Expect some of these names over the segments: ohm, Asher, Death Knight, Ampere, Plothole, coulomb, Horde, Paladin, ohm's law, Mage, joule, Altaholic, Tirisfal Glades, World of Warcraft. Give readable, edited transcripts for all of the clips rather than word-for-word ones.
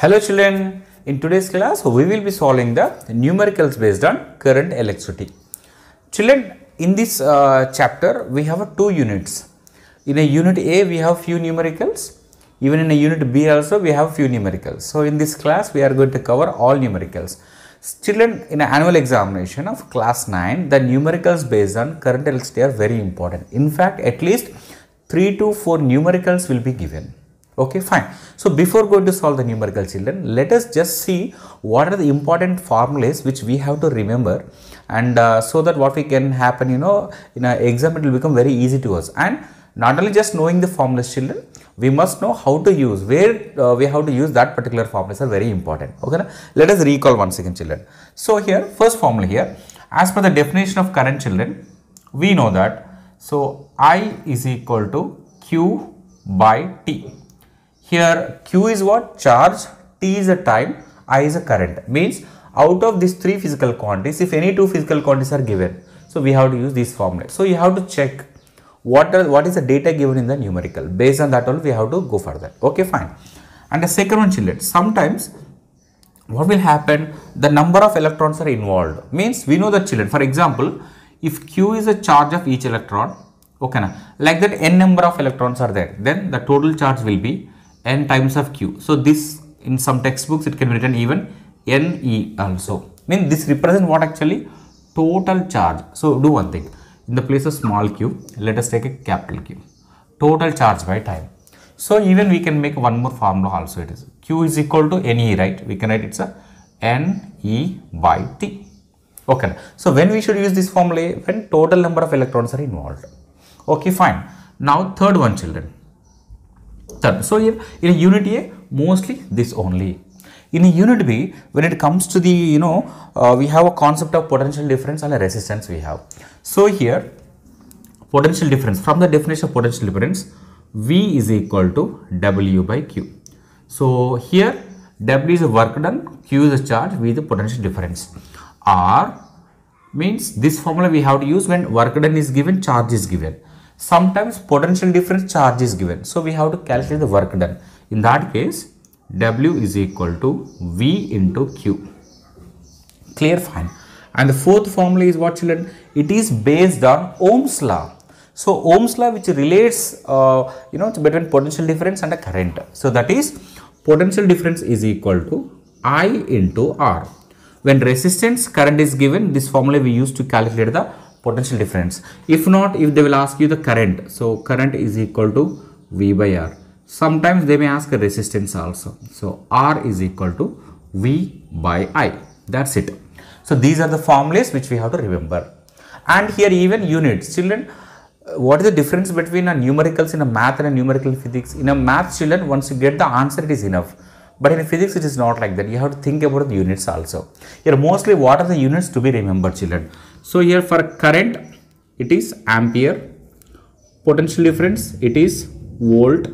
Hello children, in today's class we will be solving the numericals based on current electricity. Children, in this chapter we have 2 units. In a unit A we have few numericals, even in a unit B also we have few numericals. So in this class we are going to cover all numericals. Children, in an annual examination of class 9, the numericals based on current electricity are very important. In fact, at least 3 to 4 numericals will be given. Okay, fine. So before going to solve the numerical, children, let us just see what are the important formulas which we have to remember, and so that what we can happen, in an exam it will become very easy to us. And not only just knowing the formulas, children, we must know how to use, where we have to use that particular formulas are very important. Okay, let us recall once again, children. So here, first formula here, as per the definition of current, children, we know that. So I is equal to Q by T. Here Q is what? Charge, T is a time, I is a current. Means out of these 3 physical quantities, if any 2 physical quantities are given, so we have to use this formula. So you have to check what is the data given in the numerical. Based on that all we have to go further. Okay, fine. And the second one, children, sometimes what will happen, the number of electrons are involved. Means we know that, children, for example, if Q is a charge of each electron, okay, na, like that n number of electrons are there, then the total charge will be n times of Q. So this, in some textbooks it can be written even NE also. Mean this represents what actually? Total charge. So do one thing, in the place of small q, let us take a capital Q. Total charge by time. So even we can make one more formula also, it is Q is equal to NE, right? We can write it's a NE by T. Okay. So when we should use this formula? When total number of electrons are involved. Okay, fine. Now third one, children. So here in a unit A, mostly this only. In a unit B, when it comes to the, we have a concept of potential difference and a resistance we have. So here, potential difference, from the definition of potential difference, V is equal to W by Q. So here, W is a work done, Q is a charge, V is the potential difference. R means this formula we have to use when work done is given, charge is given. Sometimes potential difference, charge is given. So we have to calculate the work done. In that case, W is equal to V into Q. Clear? Fine. And the fourth formula is what, children? It is based on Ohm's law. So Ohm's law, which relates, between potential difference and a current. So that is potential difference is equal to I into R. When resistance, current is given, this formula we use to calculate the potential difference. If not, if they will ask you the current, so current is equal to V by R. Sometimes they may ask a resistance also. So R is equal to V by I. That's it. So these are the formulas which we have to remember. And here even units, children, what is the difference between a numericals in a math and a numerical physics? In a math, children, once you get the answer, it is enough. But in physics, it is not like that. You have to think about the units also. Here mostly what are the units to be remembered, children? So here for current, it is Ampere. Potential difference, it is volt.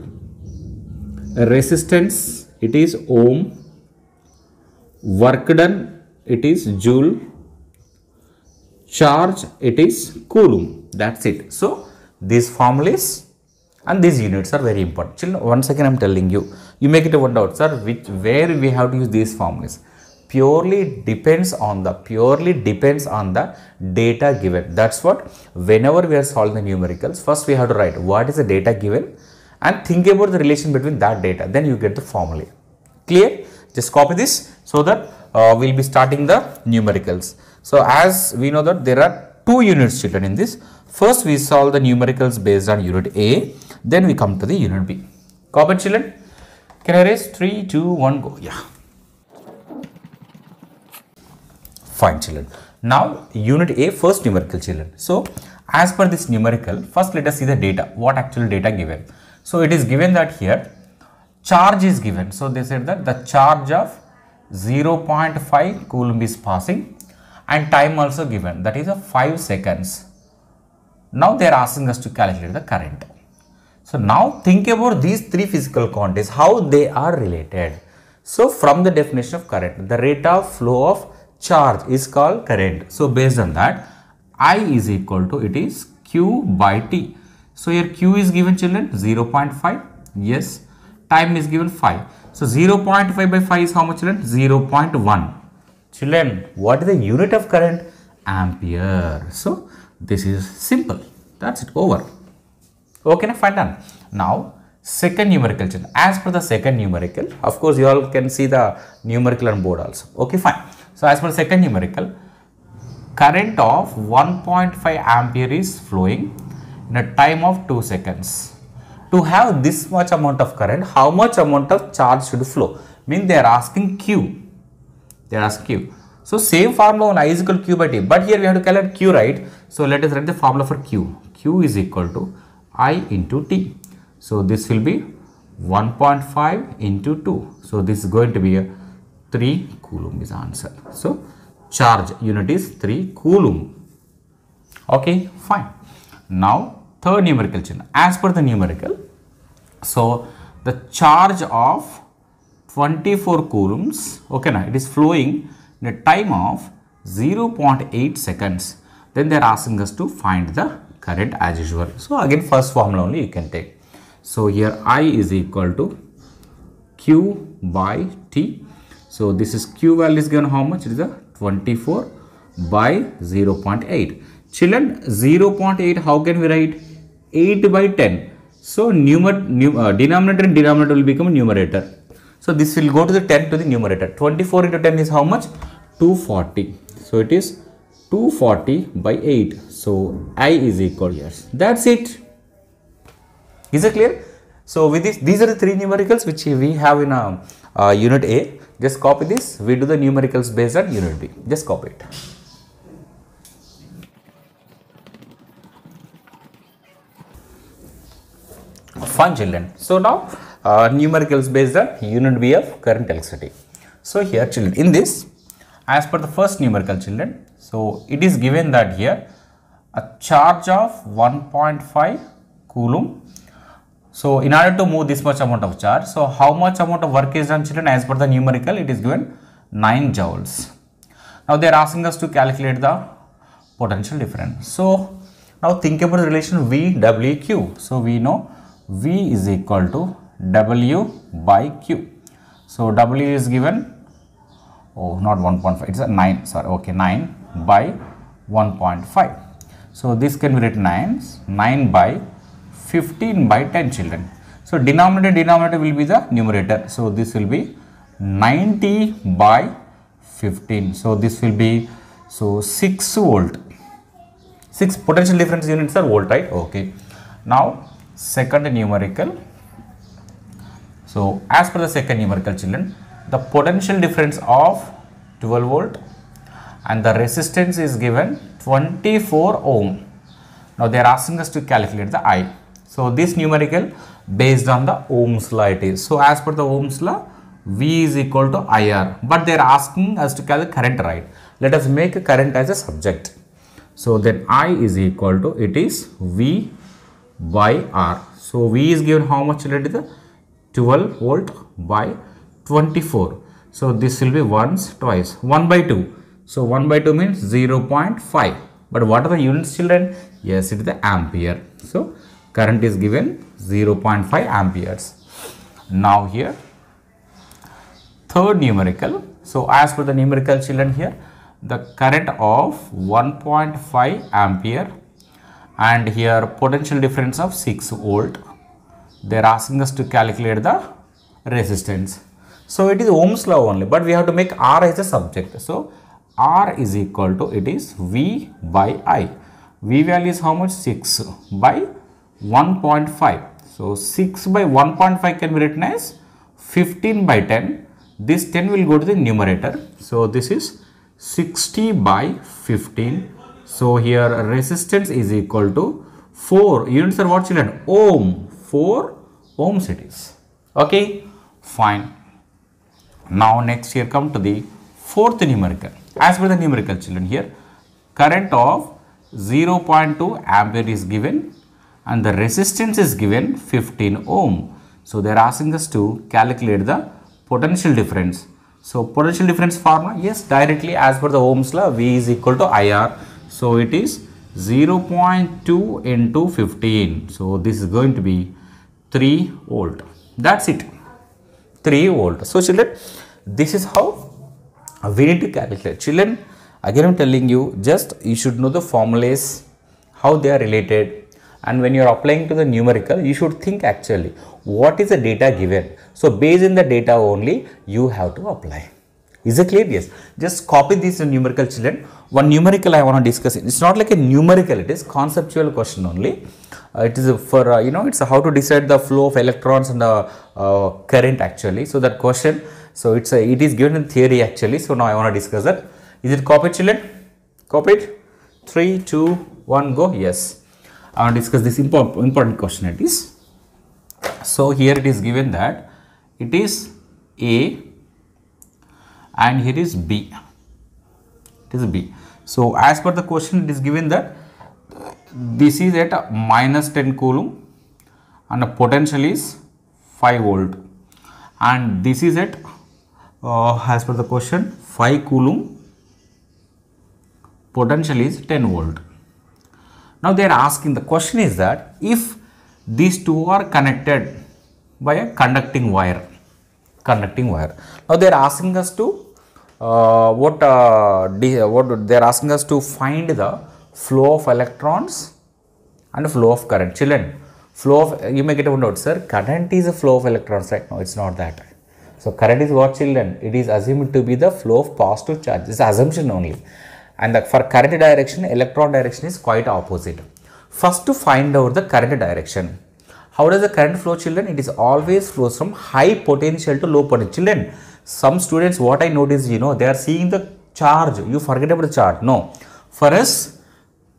Resistance, it is ohm. Work done, it is joule. Charge, it is coulomb. That's it. So these formulas and these units are very important. Children, once again I am telling you, you make it a one doubt, sir, where we have to use these formulas. Purely depends on the data given. That's what, whenever we are solving the numericals, first we have to write what is the data given, and think about the relation between that data, then you get the formula. Clear? Just copy this, so that we will be starting the numericals. So as we know that there are 2 units, children, in this. First we solve the numericals based on unit A, then we come to the unit B. Copy, children? Can I erase? 3, 2, 1, go. Yeah. Fine, children. Now unit A, first numerical, children. So as per this numerical, first let us see the data, what actual data given. So it is given that here charge is given. So they said that the charge of 0.5 coulomb is passing, and time also given, that is a 5 seconds. Now they are asking us to calculate the current. So now think about these 3 physical quantities, how they are related. So from the definition of current, the rate of flow of charge is called current. So based on that, I is equal to, it is Q by T. So here Q is given, children, 0.5. Yes. Time is given 5. So 0.5 by 5 is how much children? 0.1. Children, what is the unit of current? Ampere. So this is simple. That's it, over. Okay, now fine, done. Now second numerical, children. As per the second numerical, of course you all can see the numerical on board also. Okay, fine. So as per the second numerical, current of 1.5 ampere is flowing in a time of 2 seconds. To have this much amount of current, how much amount of charge should flow? Mean they are asking Q. They are asking Q. So same formula on I is equal to Q by T. But here we have to calculate Q, right? So let us write the formula for Q. Q is equal to I into T. So this will be 1.5 into 2. So this is going to be a 3 coulomb is answer. So charge unit is 3 coulomb. Okay, fine. Now third numerical, children. As per the numerical, so the charge of 24 coulombs, okay, now it is flowing in a time of 0.8 seconds. Then they are asking us to find the current as usual. So again, first formula only you can take. So here I is equal to Q by T. So this is Q value is given how much? It is a 24 by 0.8. Children, 0.8, how can we write? 8 by 10. So denominator and denominator will become numerator. So this will go to the 10 to the numerator. 24 into 10 is how much? 240. So it is 240 by 8. So I is equal here. That's it. Is it clear? So with this, these are the three numericals which we have in unit A. Just copy this. We do the numericals based on unit B. Just copy it. Fine, children. So now numericals based on unit B of current electricity. So here, children, in this, as per the first numerical, children, so it is given that here a charge of 1.5 coulomb. So in order to move this much amount of charge, so how much amount of work is done, children? As per the numerical, it is given 9 joules. Now they are asking us to calculate the potential difference. So now think about the relation VWQ. So we know V is equal to W by Q. So W is given, oh, not 1.5, it's a 9, sorry, okay, 9 by 1.5. So this can be written as 9 by 15 by 10, children. So denominator will be the numerator. So this will be 90 by 15. So this will be, so 6 volt. 6 potential difference units are volt, right? Okay. Now second numerical. So as per the second numerical, children, the potential difference of 12 volt and the resistance is given 24 ohm. Now they are asking us to calculate the I. So this numerical based on the Ohm's law it is. So as per the Ohm's law, V is equal to IR, but they are asking us to calculate current, right? Let us make a current as a subject. So then I is equal to, it is V by R. So V is given how much? It is 12 volt by 24. So this will be once, twice, 1 by 2. So 1 by 2 means 0.5. But what are the units, children? Yes, it is the ampere. So current is given 0.5 amperes. Now here, third numerical. So as per the numerical, children, here, the current of 1.5 ampere. And here potential difference of 6 volt. They are asking us to calculate the resistance. So it is Ohm's law only, but we have to make R as a subject. So R is equal to, it is V by I. V value is how much? 6 by 1.5. So 6 by 1.5 can be written as 15 by 10. This 10 will go to the numerator. So this is 60 by 15. So here resistance is equal to 4 units are what, children? Ohm. 4 ohms it is. Okay, fine. Now next here come to the fourth numerical. As per the numerical, children, here current of 0.2 ampere is given and the resistance is given 15 ohm. So they are asking us to calculate the potential difference. So potential difference formula, yes, directly as per the Ohm's law, V is equal to IR. So it is 0.2 into 15. So this is going to be 3 volt. That's it. 3 volt. So children, this is how we need to calculate. Children, again I am telling you, just you should know the formulas, how they are related, and when you are applying to the numerical, you should think actually what is the data given. So based on the data only you have to apply. Is it clear? Yes. Just copy this numerical, children. One numerical I want to discuss. It's not like a numerical, it is conceptual question only. It is for, it's how to decide the flow of electrons and the current actually. So that question, so it's it is given in theory actually. So now I want to discuss that. Is it copied, children? Copied? 3, 2, 1, go. Yes. I want to discuss this important question it is. So here it is given that it is A and here is B. It is B. So as per the question, it is given that this is at a minus 10 coulomb and the potential is 5 volt. And this is at, as per the question, 5 coulomb, potential is 10 volt. Now they are asking, the question is that if these two are connected by a conducting wire. Now they are asking us to they are asking us to find the flow of electrons and flow of current. Children, flow of, you may get a note, sir, current is a flow of electrons, right? No, it's not that. So current is what, children? It is assumed to be the flow of positive charge. It's assumption only. And for current direction, electron direction is quite opposite. First to find out the current direction. How does the current flow, children? It is always flows from high potential to low potential. Children, some students, what I noticed, they are seeing the charge. You forget about the charge. No. For us,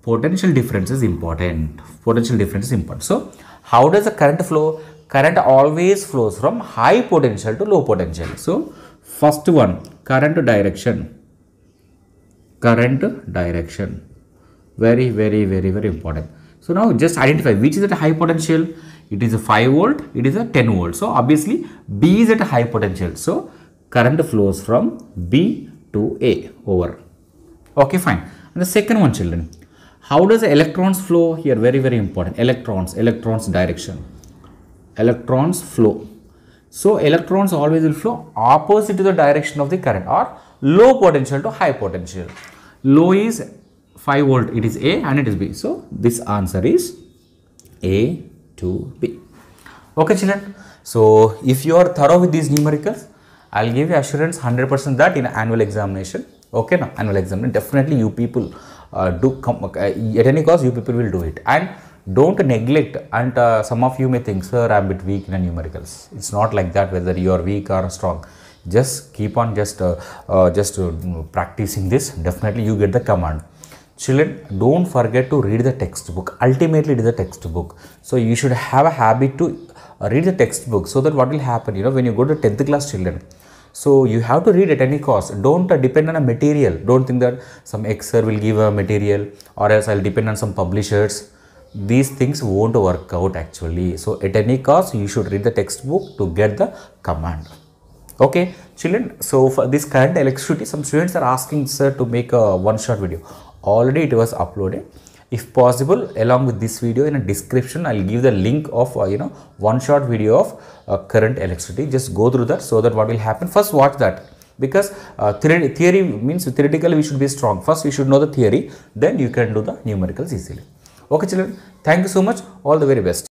potential difference is important. Potential difference is important. So, how does the current flow? Current always flows from high potential to low potential. So, first one, current direction. Current direction. Very, very, very, very important. So, now just identify which is at high potential. It is a 5 volt, it is a 10 volt. So, obviously, B is at a high potential. So, current flows from B to A over. Okay, fine. And the second one, children. How does the electrons flow? Here, very, very important. Electrons direction. Electrons flow. So, electrons always will flow opposite to the direction of the current, or low potential to high potential. Low is 5 volt, it is A and it is B. So, this answer is A to B. Okay, children. So, if you are thorough with these numericals, I will give you assurance 100% that in annual examination. Okay, now annual examination, definitely you people do come, at any cost you people will do it. And don't neglect, and some of you may think, sir, I am a bit weak in the numericals. It's not like that, whether you are weak or strong. Just keep on practicing this. Definitely you get the command. Children, don't forget to read the textbook. Ultimately, it is a textbook. So, you should have a habit to read the textbook, so that what will happen, when you go to 10th class, children. So, you have to read at any cost. Don't depend on a material. Don't think that some expert will give a material, or else I will depend on some publishers. These things won't work out actually. So, at any cost, you should read the textbook to get the command. Okay, children. So, for this current electricity, some students are asking, sir, to make a one-shot video. Already it was uploaded. If possible, along with this video, in a description I will give the link of one short video of current electricity. Just go through that, so that what will happen, first watch that, because theory means theoretically we should be strong. First we should know the theory, then you can do the numericals easily. Okay, children, thank you so much, all the very best.